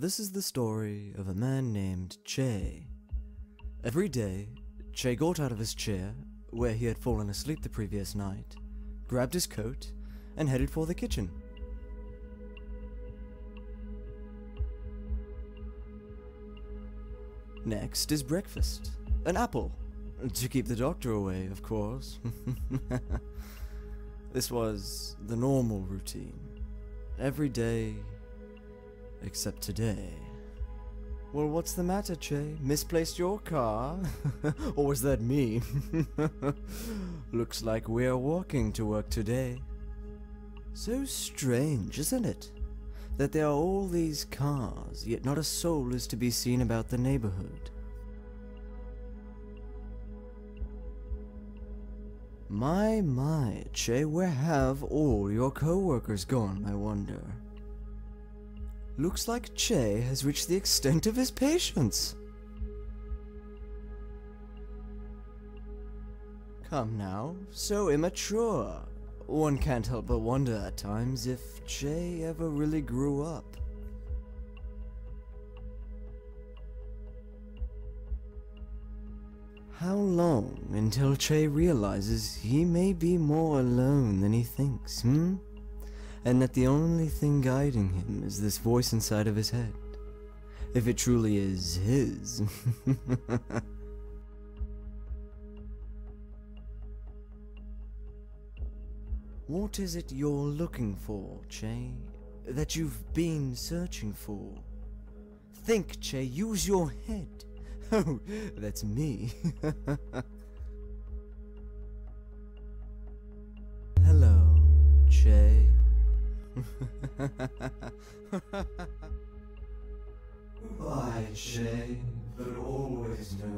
This is the story of a man named Che. Every day, Che got out of his chair, where he had fallen asleep the previous night, grabbed his coat, and headed for the kitchen. Next is breakfast, an apple, to keep the doctor away, of course. This was the normal routine, every day, except today. Well, what's the matter, Che? Misplaced your car? Or was that me? Looks like we're walking to work today. So strange, isn't it? That there are all these cars, yet not a soul is to be seen about the neighborhood. My, Che, where have all your co-workers gone, I wonder? Looks like Che has reached the extent of his patience. Come now, so immature. One can't help but wonder at times if Che ever really grew up. How long until Che realizes he may be more alone than he thinks, And that the only thing guiding him is this voice inside of his head, if it truly is his. What is it you're looking for, Che, that you've been searching for? Think, Che, use your head. Oh, that's me. Hello, Che. Why, Che, but always know